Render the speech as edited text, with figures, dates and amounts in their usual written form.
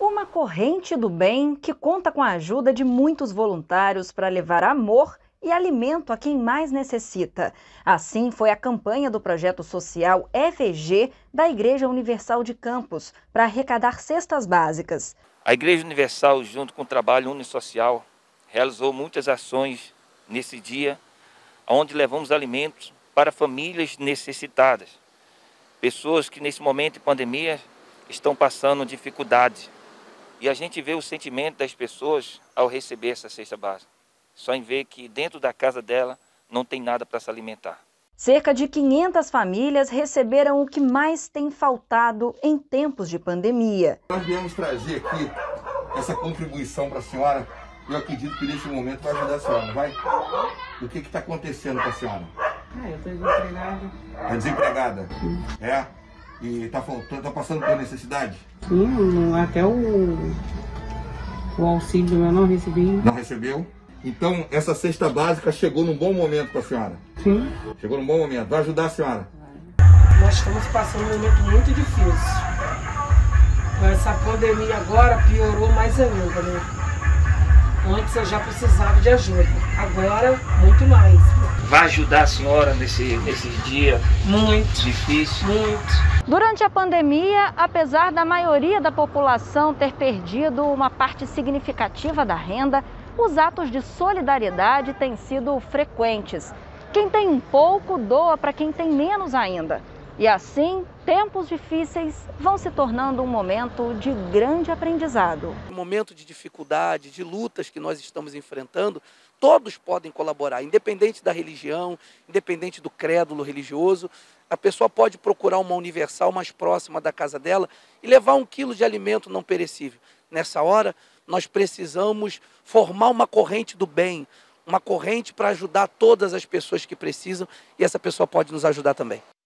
Uma corrente do bem que conta com a ajuda de muitos voluntários para levar amor e alimento a quem mais necessita. Assim foi a campanha do projeto social FG da Igreja Universal de Campos para arrecadar cestas básicas. A Igreja Universal, junto com o Trabalho Unisocial, realizou muitas ações nesse dia, onde levamos alimentos para famílias necessitadas, pessoas que nesse momento de pandemia estão passando dificuldade. E a gente vê o sentimento das pessoas ao receber essa cesta básica, só em ver que dentro da casa dela não tem nada para se alimentar. Cerca de 500 famílias receberam o que mais tem faltado em tempos de pandemia. Nós viemos trazer aqui essa contribuição para a senhora. Eu acredito que neste momento vai ajudar a senhora, não vai? O que está acontecendo com a senhora? Eu estou desempregada. Está desempregada? Sim. É? E está passando por necessidade? Sim, até o auxílio eu não recebi. Não recebeu? Então, essa cesta básica chegou num bom momento para a senhora? Sim. Chegou num bom momento. Vai ajudar a senhora? Vai. Nós estamos passando um momento muito difícil. Essa pandemia agora piorou mais ainda, né? Antes eu já precisava de ajuda. Agora, muito mais. Vai ajudar a senhora nesse dia muito difícil? Muito. Durante a pandemia, apesar da maioria da população ter perdido uma parte significativa da renda, os atos de solidariedade têm sido frequentes. Quem tem um pouco doa para quem tem menos ainda. E assim, tempos difíceis vão se tornando um momento de grande aprendizado. No momento de dificuldade, de lutas que nós estamos enfrentando, todos podem colaborar, independente da religião, independente do credo religioso. A pessoa pode procurar uma Universal mais próxima da casa dela e levar 1 quilo de alimento não perecível. Nessa hora, nós precisamos formar uma corrente do bem, uma corrente para ajudar todas as pessoas que precisam, e essa pessoa pode nos ajudar também.